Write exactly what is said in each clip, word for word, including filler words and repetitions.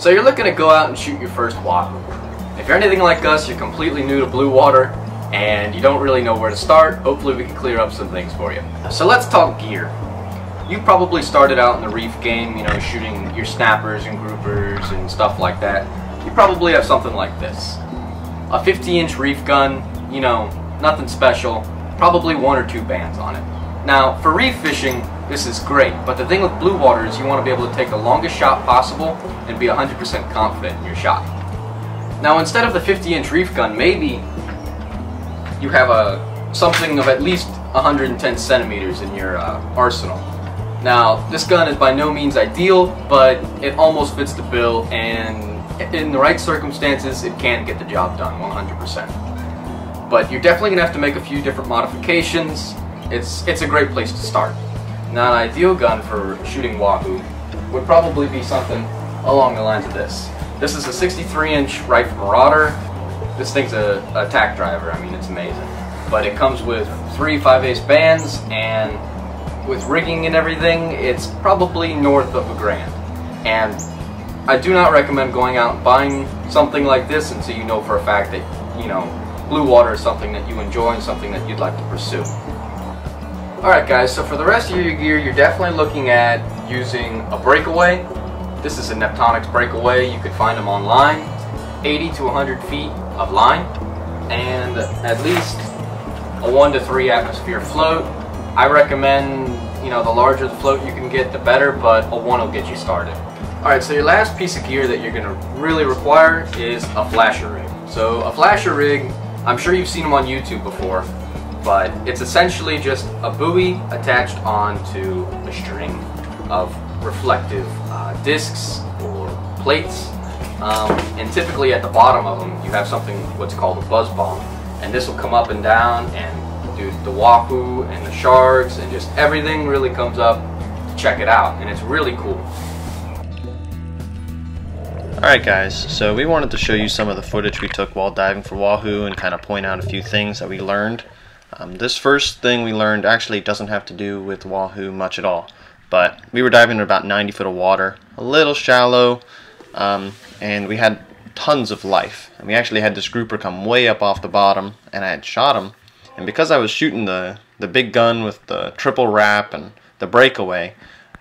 So you're looking to go out and shoot your first wad. If you're anything like us, you're completely new to blue water and you don't really know where to start. Hopefully we can clear up some things for you. So let's talk gear. You probably started out in the reef game, you know, shooting your snappers and groupers and stuff like that. You probably have something like this. A fifty inch reef gun, you know, nothing special, probably one or two bands on it. Now, for reef fishing, this is great, but the thing with blue water is you want to be able to take the longest shot possible and be one hundred percent confident in your shot. Now, instead of the fifty inch reef gun, maybe you have a something of at least one hundred ten centimeters in your uh, arsenal. Now, this gun is by no means ideal, but it almost fits the bill, and in the right circumstances, it can get the job done one hundred percent. But you're definitely gonna have to make a few different modifications. It's, it's a great place to start. Now, an ideal gun for shooting wahoo would probably be something along the lines of this. This is a sixty-three inch Riffe Marauder. This thing's a attack driver. I mean, it's amazing. But it comes with three five eighths bands, and with rigging and everything, it's probably north of a grand. And I do not recommend going out and buying something like this until you know for a fact that, you know, blue water is something that you enjoy and something that you'd like to pursue. Alright guys, so for the rest of your gear, you're definitely looking at using a breakaway. This is a Neptunics breakaway. You can find them online. eighty to one hundred feet of line, and at least a one to three atmosphere float. I recommend, you know, the larger the float you can get, the better, but a one will get you started. Alright, so your last piece of gear that you're going to really require is a flasher rig. So a flasher rig, I'm sure you've seen them on YouTube before, but it's essentially just a buoy attached onto a string of reflective uh, discs or plates, um, and typically at the bottom of them you have something what's called a buzz bomb, and this will come up and down, and do the wahoo and the sharks and just everything really comes up to check it out, and it's really cool. Alright guys, so we wanted to show you some of the footage we took while diving for wahoo and kind of point out a few things that we learned. Um, this first thing we learned actually doesn't have to do with wahoo much at all, but we were diving in about ninety foot of water, a little shallow, um, and we had tons of life. And we actually had this grouper come way up off the bottom, and I had shot him, and because I was shooting the, the big gun with the triple wrap and the breakaway,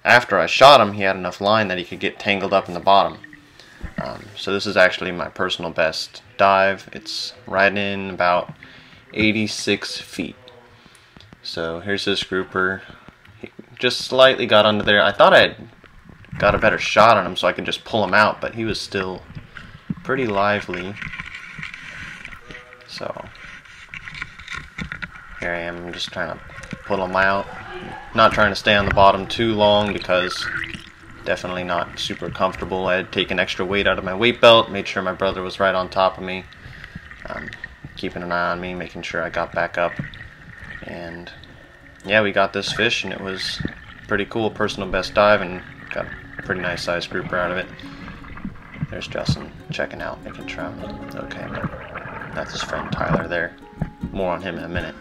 after I shot him he had enough line that he could get tangled up in the bottom. Um, so this is actually my personal best dive. It's right in about eighty-six feet. So here's this grouper. He just slightly got under there. I thought I had got a better shot on him so I could just pull him out, but he was still pretty lively. So here I am, just trying to pull him out. Not trying to stay on the bottom too long because definitely not super comfortable. I had taken extra weight out of my weight belt, made sure my brother was right on top of me, um, keeping an eye on me, making sure I got back up. And yeah, we got this fish, and it was pretty cool. Personal best dive, and got a pretty nice sized grouper out of it. There's Justin checking out, making sure I'm okay. That's his friend Tyler there. More on him in a minute.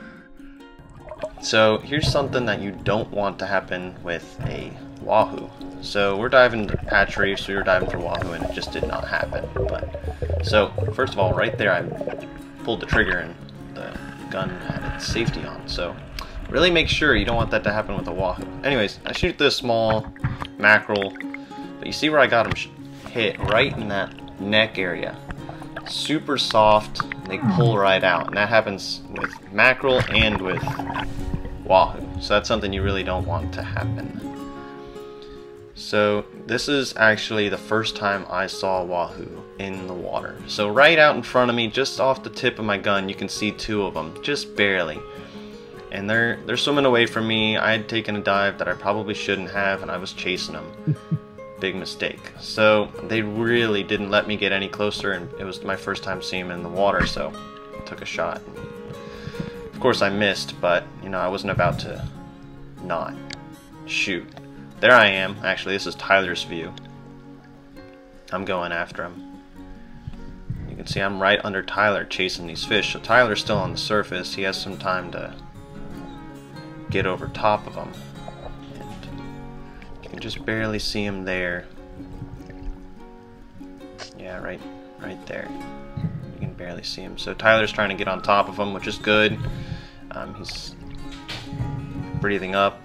So here's something that you don't want to happen with a wahoo. So we're diving to patch reefs, we were diving for wahoo, and it just did not happen. But so first of all, right there I pulled the trigger and the gun had its safety on, so really make sure you don't want that to happen with a wahoo. Anyways, I shoot this small mackerel, but you see where I got him hit, right in that neck area. Super soft, they pull right out, and that happens with mackerel and with wahoo, so that's something you really don't want to happen. So this is actually the first time I saw wahoo in the water. So right out in front of me, just off the tip of my gun, you can see two of them, just barely. And they're they're swimming away from me. I had taken a dive that I probably shouldn't have, and I was chasing them. Big mistake. So they really didn't let me get any closer, and it was my first time seeing them in the water, so I took a shot. Of course I missed, but you know, I wasn't about to not shoot. There I am. Actually, this is Tyler's view. I'm going after him. You can see I'm right under Tyler chasing these fish. So Tyler's still on the surface. He has some time to get over top of him. And you can just barely see him there. Yeah, right, right there. You can barely see him. So Tyler's trying to get on top of him, which is good. Um, he's breathing up.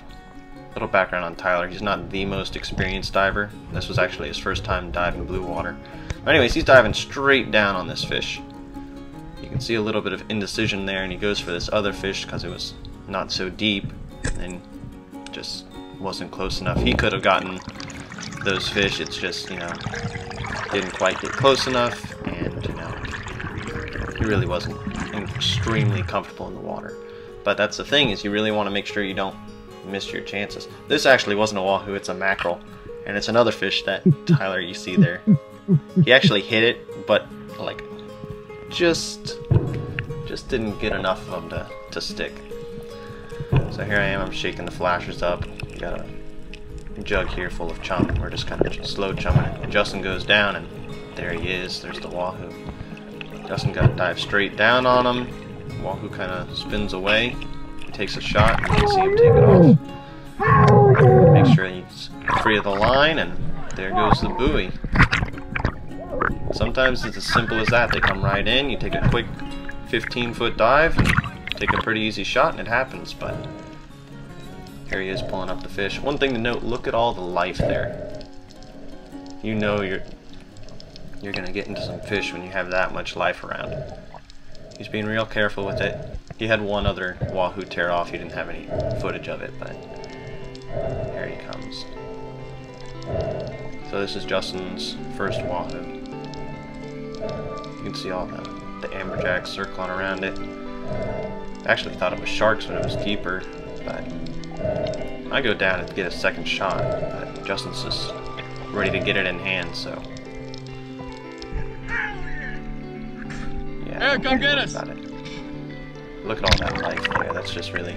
A little background on Tyler. He's not the most experienced diver. This was actually his first time diving blue water. But anyways, he's diving straight down on this fish. You can see a little bit of indecision there, and he goes for this other fish because it was not so deep and just wasn't close enough. He could have gotten those fish. It's just, you know, didn't quite get close enough, and, you know, he really wasn't extremely comfortable in the water. But that's the thing, is you really want to make sure you don't miss your chances. This actually wasn't a wahoo, it's a mackerel, and it's another fish that Tyler you see there. He actually hit it, but like just just didn't get enough of them to, to stick. So here I am, I'm shaking the flashers up. We got a jug here full of chum. We're just kind of slow chumming it. And Justin goes down, and there he is. There's the wahoo. Justin got to dive straight down on him. Wahoo kind of spins away. He takes a shot. You can see him take it off. Make sure he's free of the line, and there goes the buoy. Sometimes it's as simple as that. They come right in, you take a quick fifteen foot dive, and take a pretty easy shot, and it happens. But here he is pulling up the fish. One thing to note, look at all the life there. You know you're you're gonna get into some fish when you have that much life around. He's being real careful with it. He had one other wahoo tear off, he didn't have any footage of it, but here he comes. So this is Justin's first wahoo. You can see all the, the amberjacks circling around it. I actually thought it was sharks when it was deeper, but I go down and get a second shot, but Justin's just ready to get it in hand, so. Yeah, hey, come get us! Look at all that life there, that's just really,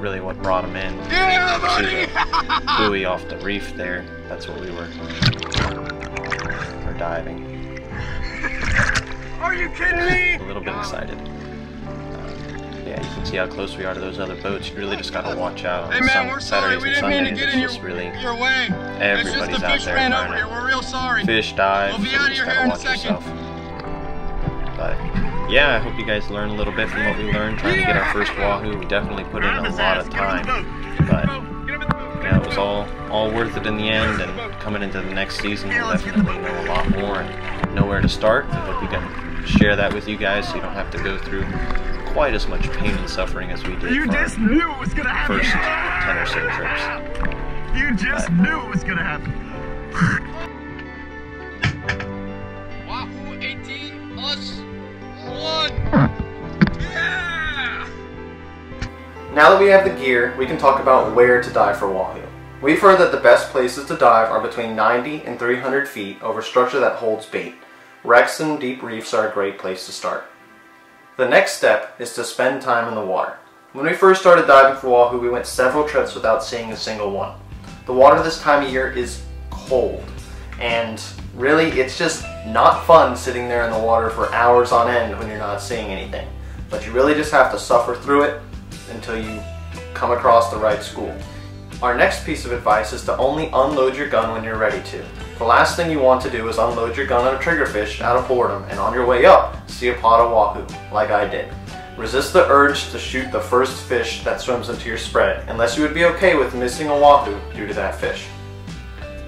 really what brought him in. Yeah, see the buoy off the reef there, that's what we were diving. Are you kidding me? A little bit excited. Um, yeah, you can see how close we are to those other boats. You really just gotta watch out on hey man, we're sorry. Saturdays and Sundays. It's just your, really your way. Everybody's just out there trying to we're real sorry. Fish dive. We'll be so out of here in a second. Yourself. But yeah, I hope you guys learned a little bit from what we learned trying to get our first wahoo. We definitely put in a lot of time, but yeah, it was all, all worth it in the end, and coming into the next season we'll definitely know a lot more and know where to start. I hope we can share that with you guys so you don't have to go through quite as much pain and suffering as we did you for just knew it was gonna happen. First ten or so trips. You just but, knew it was going to happen. Wahoo eighteen plus one. Yeah! Now that we have the gear, we can talk about where to dive for wahoo. We've heard that the best places to dive are between ninety and three hundred feet over structure that holds bait. Wrecks and deep reefs are a great place to start. The next step is to spend time in the water. When we first started diving for wahoo, we went several trips without seeing a single one. The water this time of year is cold, and really it's just not fun sitting there in the water for hours on end when you're not seeing anything. But you really just have to suffer through it until you come across the right school. Our next piece of advice is to only unload your gun when you're ready to. The last thing you want to do is unload your gun on a triggerfish out of boredom, and on your way up, see a pod of wahoo, like I did. Resist the urge to shoot the first fish that swims into your spread, unless you would be okay with missing a wahoo due to that fish.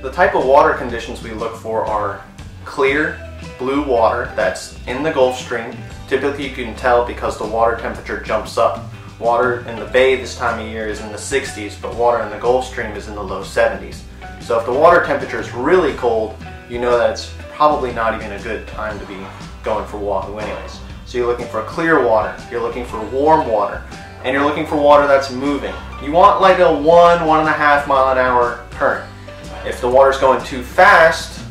The type of water conditions we look for are clear, blue water that's in the Gulf Stream. Typically you can tell because the water temperature jumps up. Water in the bay this time of year is in the sixties, but water in the Gulf Stream is in the low seventies. So if the water temperature is really cold, you know that it's probably not even a good time to be going for wahoo anyways. So you're looking for clear water, you're looking for warm water, and you're looking for water that's moving. You want like a one, one and a half mile an hour current. If the water's going too fast,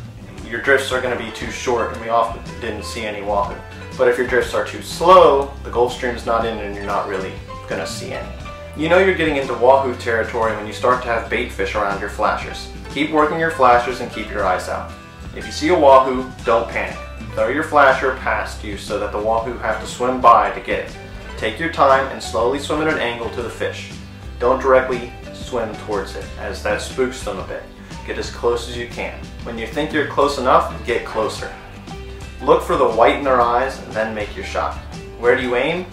your drifts are going to be too short, and we often didn't see any wahoo. But if your drifts are too slow, the Gulf Stream's not in and you're not really going to see any. You know you're getting into wahoo territory when you start to have bait fish around your flashers. Keep working your flashers and keep your eyes out. If you see a wahoo, don't panic. Throw your flasher past you so that the wahoo have to swim by to get it. Take your time and slowly swim at an angle to the fish. Don't directly swim towards it, as that spooks them a bit. Get as close as you can. When you think you're close enough, get closer. Look for the white in their eyes, and then make your shot. Where do you aim?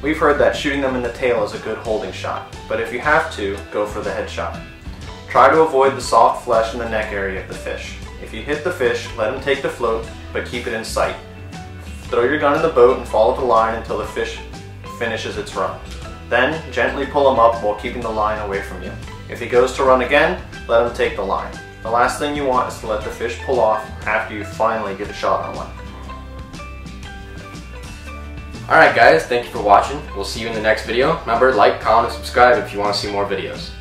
We've heard that shooting them in the tail is a good holding shot, but if you have to, go for the head shot. Try to avoid the soft flesh in the neck area of the fish. If you hit the fish, let him take the float, but keep it in sight. Throw your gun in the boat and follow the line until the fish finishes its run. Then, gently pull him up while keeping the line away from you. If he goes to run again, let him take the line. The last thing you want is to let the fish pull off after you finally get a shot on one. Alright guys, thank you for watching. We'll see you in the next video. Remember, like, comment, and subscribe if you want to see more videos.